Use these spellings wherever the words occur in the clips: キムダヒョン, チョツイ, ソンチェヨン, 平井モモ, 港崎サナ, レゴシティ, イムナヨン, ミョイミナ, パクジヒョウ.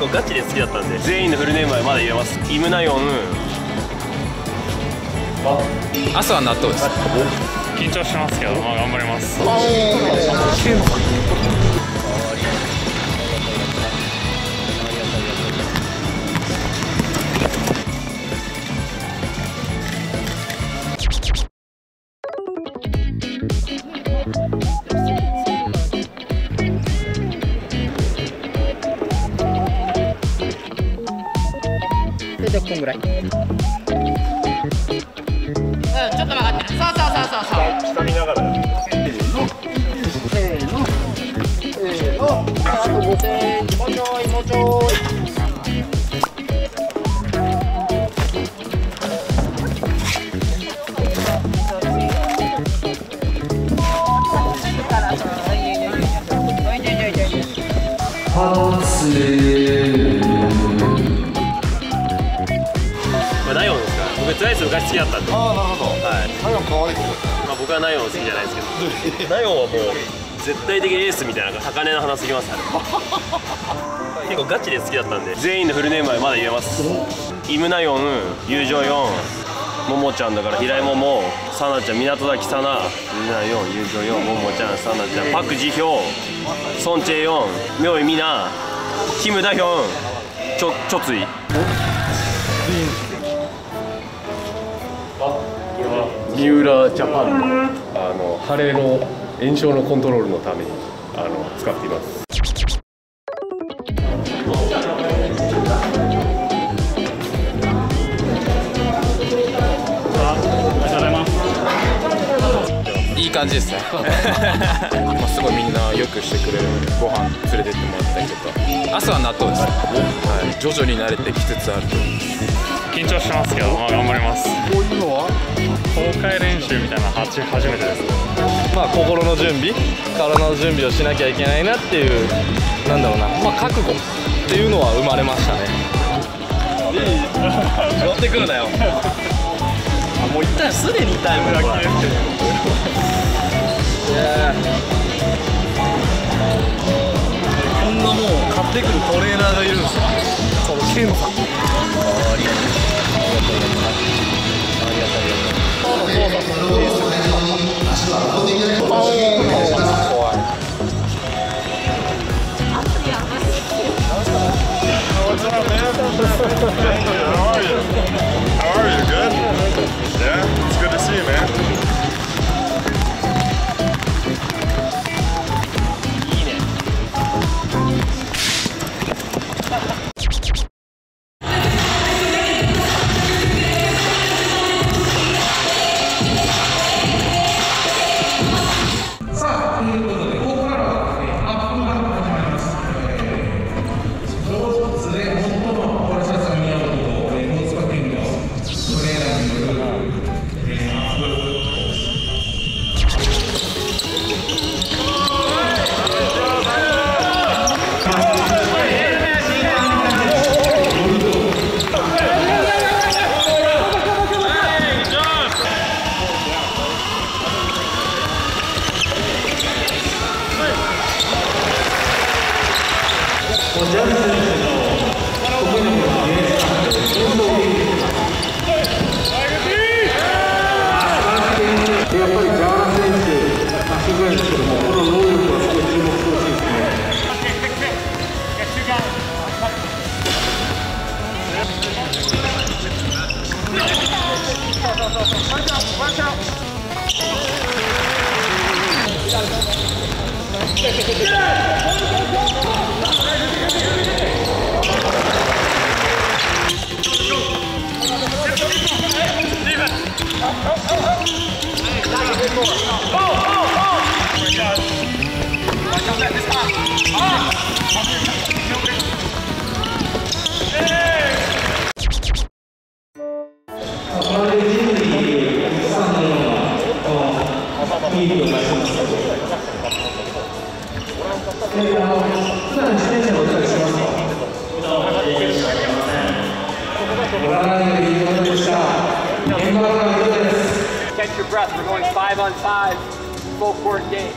結構ガチで好きだったんで、全員のフルネームはまだ言えます。イムナヨン、あすは納豆です。緊張しますけど、まあ頑張ります。10分ぐらい。ちょっと曲がってる。そう刻みながら。せーの。あと5000円。もうちょい。ナイス昔好きだったんで。ああなるほど。はい。ナヨン可愛いと思って。まあ僕はナヨン好きじゃないですけど。ナヨンはもう絶対的エースみたいな高値の花すぎますね。結構ガチで好きだったんで、全員のフルネームはまだ言えます。イムナヨン、友情ヨン、モモちゃんだから平井モモ、サナちゃん港崎サナ、イムナヨン、友情ヨン、モモちゃん、サナちゃん、パクジヒョウ、ソンチェヨン、ミョイミナ、キムダヒョン、チョツイ。三浦ジャパンの腫れの炎症のコントロールのために使っています。いい感じですね。すごいみんなよくしてくれる。ご飯連れてってもらったりとか。朝は納豆です、はい、徐々に慣れてきつつあると思います。緊張してますけど、まあ頑張ります。こういうのは公開練習みたいな初めてです。まあ心の準備、体の準備をしなきゃいけないなっていう、なんだろうな、まあ覚悟っていうのは生まれましたね。乗ってくるなよ。あ、もう一旦すでに痛いもん。こんなもう買ってくるトレーナーがいるんですよ。そう、ケイノさん。Catch your breath. We're going 5-on-5, full court game.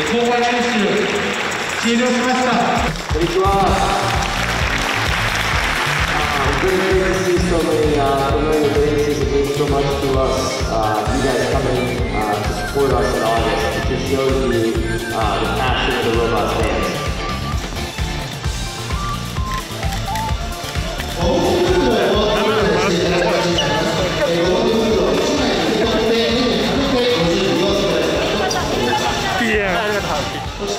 東海練習終了しました。こんにちは。そし